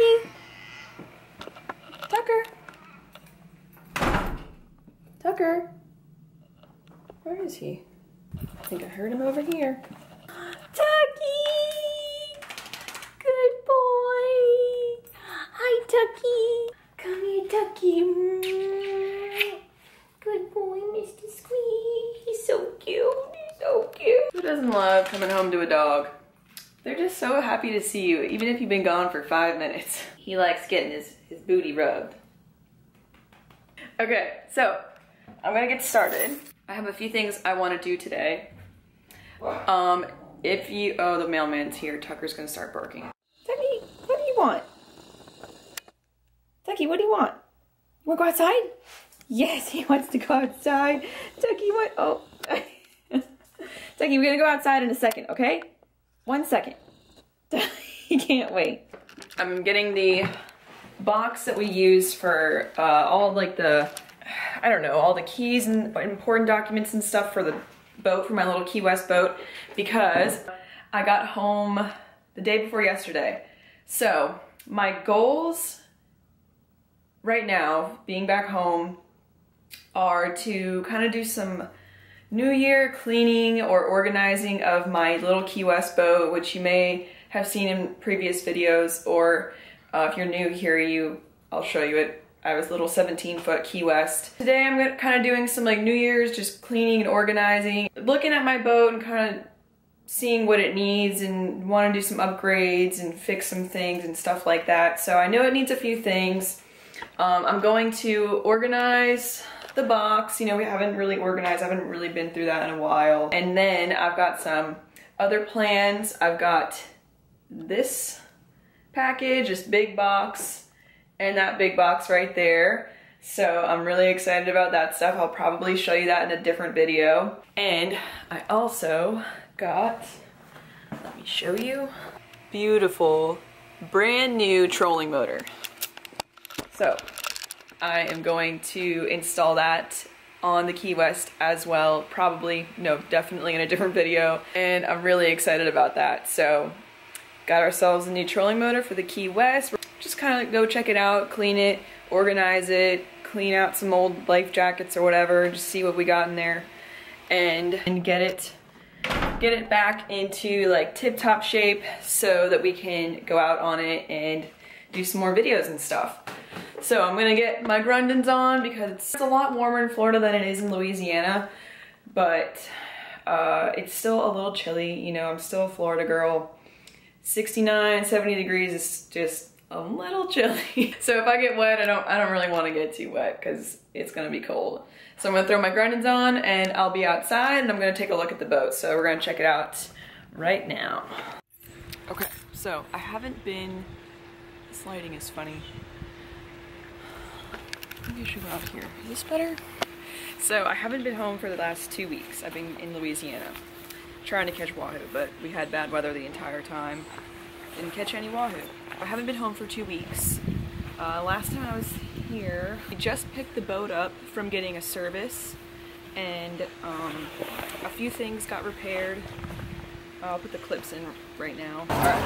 Tucky. Tucker. Tucker. Where is he? I think I heard him over here. Tucky! Good boy! Hi, Tucky! Come here, Tucky. Good boy, Mr. Squeak. He's so cute. He's so cute. Who doesn't love coming home to a dog? They're just so happy to see you, even if you've been gone for 5 minutes. He likes getting his booty rubbed. Okay, so I'm gonna get started. I have a few things I want to do today. Oh, the mailman's here. Tucker's gonna start barking. Tucky, what do you want? Tucky, what do you want? You wanna go outside? Yes, he wants to go outside. Tucky, what? Oh. Tucky, we're gonna go outside in a second, okay? 1 second. He can't wait. I'm getting the box that we use for all like the, I don't know, all the keys and important documents and stuff for the boat, for my little Key West boat, because I got home the day before yesterday. So my goals right now, being back home, are to kind of do some New Year cleaning or organizing of my little Key West boat, which you may have seen in previous videos, or if you're new here, I'll show you it. I was little 17-foot Key West. Today I'm kind of doing some like New Year's, just cleaning and organizing, looking at my boat and kind of seeing what it needs and want to do some upgrades and fix some things and stuff like that. So I know it needs a few things. I'm going to organize the box. You know, we haven't really organized. I haven't really been through that in a while. And then I've got some other plans. I've got this package, this big box, and that big box right there. So I'm really excited about that stuff. I'll probably show you that in a different video. And I also got, let me show you, beautiful brand new trolling motor. So I am going to install that on the Key West as well, probably, no, definitely in a different video. And I'm really excited about that. So got ourselves a new trolling motor for the Key West. Just kind of go check it out, clean it, organize it, clean out some old life jackets or whatever, just see what we got in there, and get it back into like tip-top shape so that we can go out on it and do some more videos and stuff. So I'm gonna get my Grundens on because it's a lot warmer in Florida than it is in Louisiana, but it's still a little chilly. You know, I'm still a Florida girl. 69, 70 degrees is just a little chilly. So if I get wet, I don't really want to get too wet because it's gonna be cold. So I'm gonna throw my Grundens on and I'll be outside and I'm gonna take a look at the boat. So we're gonna check it out right now. Okay, so I haven't been, this lighting is funny. Maybe I should go out here. Is this better? So I haven't been home for the last 2 weeks. I've been in Louisiana trying to catch wahoo, but we had bad weather the entire time. Didn't catch any wahoo. I haven't been home for 2 weeks. Last time I was here, I just picked the boat up from getting a service, and a few things got repaired. I'll put the clips in right now. All right.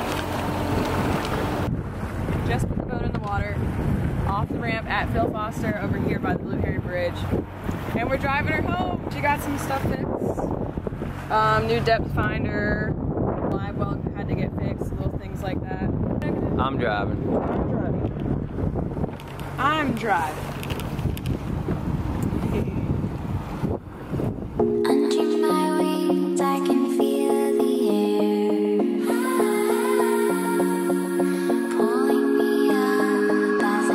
Just put the boat in the water, off the ramp at Phil Foster over here by the Blue Heron Bridge, and we're driving her home. She got some stuff fixed. New depth finder, live well had to get fixed, little things like that. I'm driving. I'm driving. I'm driving. Under my wings, I can feel the air. Pulling me up as I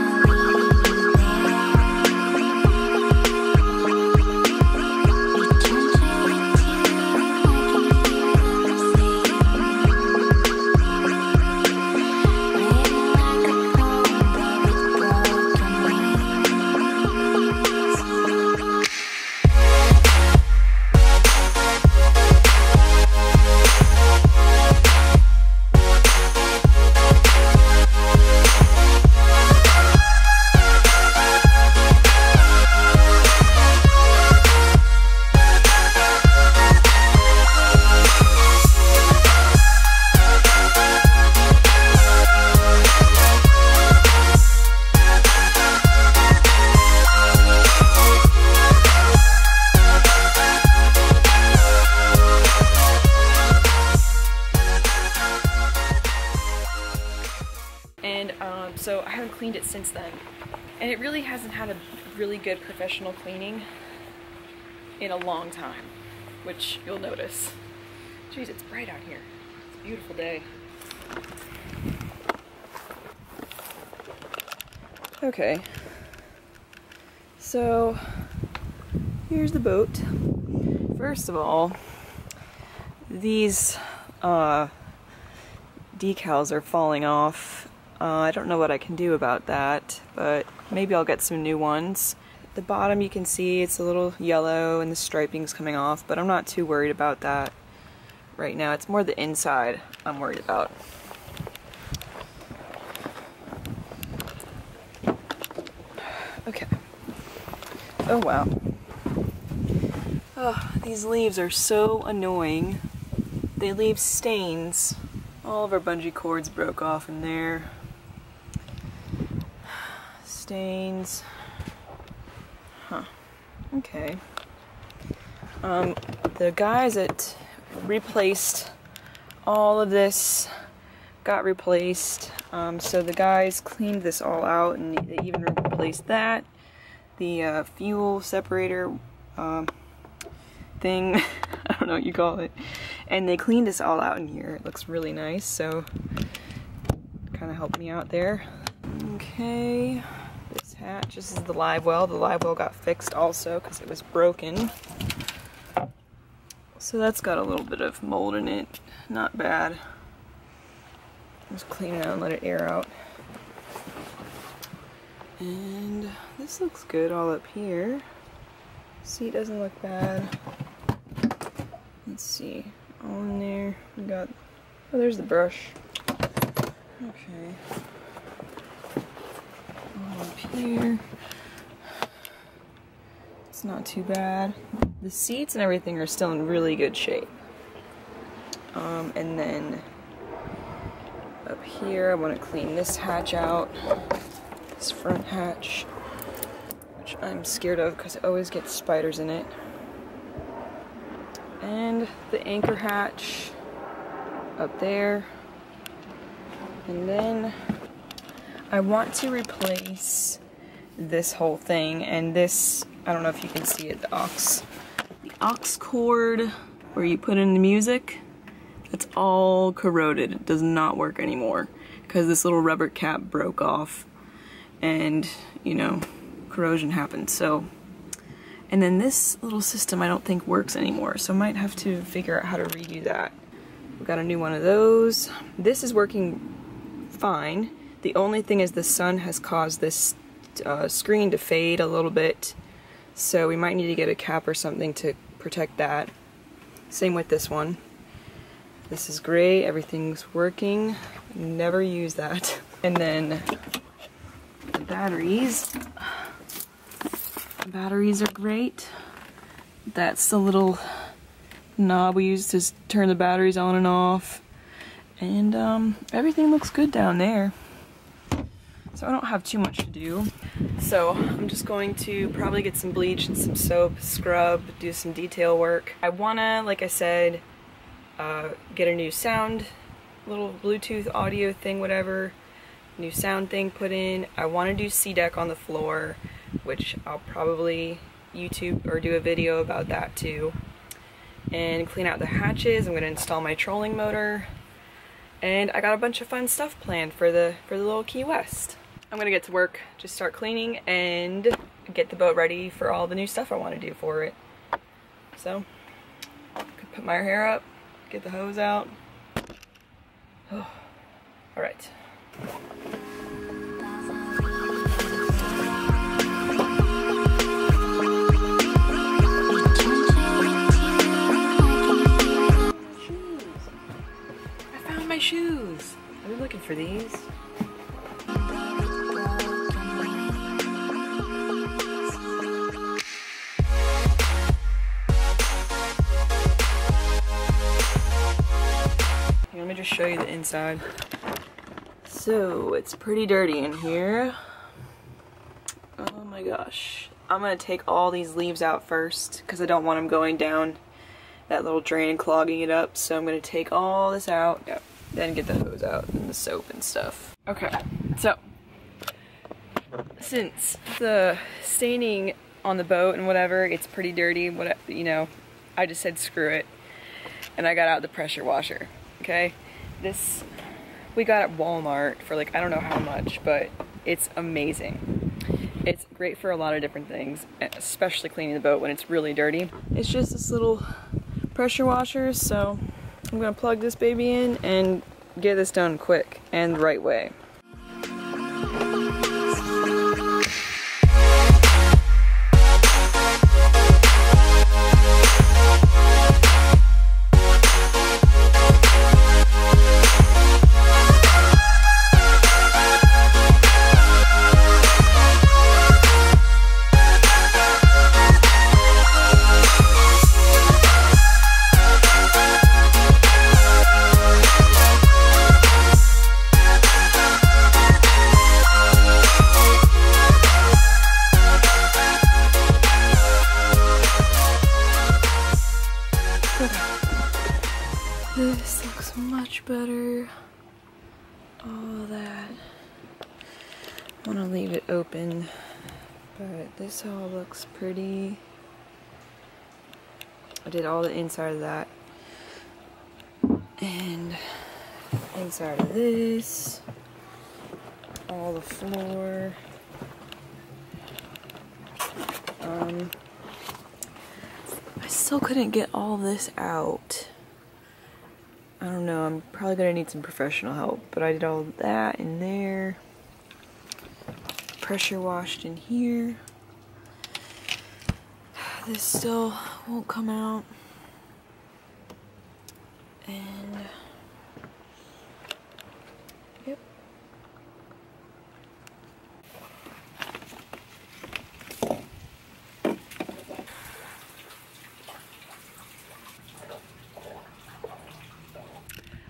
and so I haven't cleaned it since then. And it really hasn't had a really good professional cleaning in a long time, which you'll notice. Jeez, it's bright out here. It's a beautiful day. Okay, so here's the boat. First of all, these decals are falling off. I don't know what I can do about that, but maybe I'll get some new ones. At the bottom you can see it's a little yellow and the striping's coming off, but I'm not too worried about that right now. It's more the inside I'm worried about. Okay. Oh wow. Oh, these leaves are so annoying. They leave stains. All of our bungee cords broke off in there. Stains. Huh. Okay. The guys that replaced all of this got replaced. So the guys cleaned this all out, and they even replaced that. The fuel separator thing. I don't know what you call it. And they cleaned this all out in here. It looks really nice, so kind of helped me out there. Okay, this hatch, this is the live well. The live well got fixed also because it was broken. So that's got a little bit of mold in it. Not bad. Just clean it out and let it air out. And this looks good all up here. Seat doesn't look bad. Let's see, on there, we got, oh, there's the brush. Okay. All up here. It's not too bad. The seats and everything are still in really good shape. And then up here, I want to clean this hatch out, this front hatch, which I'm scared of because it always gets spiders in it. And the anchor hatch up there. And then I want to replace this whole thing, and this, I don't know if you can see it, the aux cord where you put in the music, that's all corroded. It does not work anymore because this little rubber cap broke off, and you know, corrosion happened. So, and then this little system I don't think works anymore, so I might have to figure out how to redo that. We've got a new one of those. This is working fine. The only thing is the sun has caused this screen to fade a little bit, so we might need to get a cap or something to protect that. Same with this one. This is gray, everything's working. Never use that. And then the batteries. Batteries are great. That's the little knob we use to turn the batteries on and off. And everything looks good down there. So I don't have too much to do. So I'm just going to probably get some bleach and some soap, scrub, do some detail work. I wanna, like I said, get a new sound, little Bluetooth audio thing, whatever. New sound thing put in. I wanna do sea deck on the floor, which I'll probably YouTube or do a video about that too. And clean out the hatches. I'm gonna install my trolling motor. And I got a bunch of fun stuff planned for the little Key West. I'm gonna get to work, just start cleaning and get the boat ready for all the new stuff I wanna do for it. So, I could put my hair up, get the hose out. Oh, all right. Shoes. I've been looking for these. Here, let me just show you the inside. So it's pretty dirty in here. Oh my gosh. I'm gonna take all these leaves out first because I don't want them going down that little drain and clogging it up. So I'm gonna take all this out. Yep. Then get the hose out and the soap and stuff. Okay, So, since the staining on the boat and whatever, it's pretty dirty, you know, I just said screw it, and I got out the pressure washer, okay? This, we got at Walmart for like, I don't know how much, but it's amazing. It's great for a lot of different things, especially cleaning the boat when it's really dirty. It's just this little pressure washer, so I'm gonna plug this baby in and get this done quick and the right way. This looks much better. All that. I want to leave it open, but this all looks pretty. I did all the inside of that and inside of this, all the floor. I still couldn't get all this out. I don't know, I'm probably gonna need some professional help, but I did all that in there. Pressure washed in here. This still won't come out. And, yep.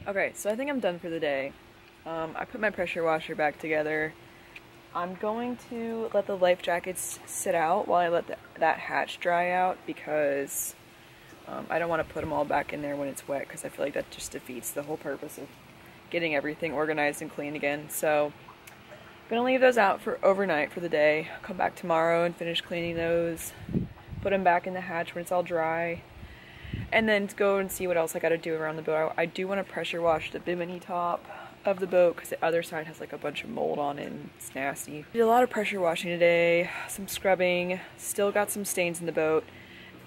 Okay, so I think I'm done for the day. I put my pressure washer back together. I'm going to let the life jackets sit out while I let that hatch dry out, because I don't want to put them all back in there when it's wet, because I feel like that just defeats the whole purpose of getting everything organized and clean again. So I'm gonna leave those out for overnight for the day. I'll come back tomorrow and finish cleaning those, put them back in the hatch when it's all dry, and then go and see what else I gotta do around the boat. I do want to pressure wash the bimini top of the boat, because the other side has like a bunch of mold on it and it's nasty. Did a lot of pressure washing today, some scrubbing, still got some stains in the boat,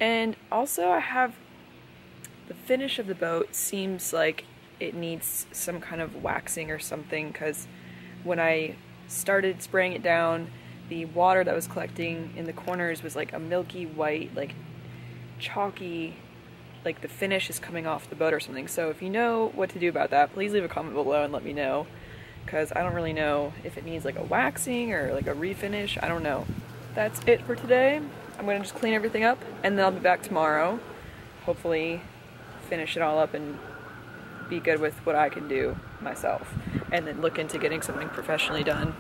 and also I have the finish of the boat seems like it needs some kind of waxing or something, because when I started spraying it down, the water that was collecting in the corners was like a milky white, like chalky, like the finish is coming off the boat or something. So if you know what to do about that, please leave a comment below and let me know, because I don't really know if it needs like a waxing or like a refinish. I don't know. That's it for today. I'm gonna just clean everything up and then I'll be back tomorrow. Hopefully finish it all up and be good with what I can do myself, and then look into getting something professionally done.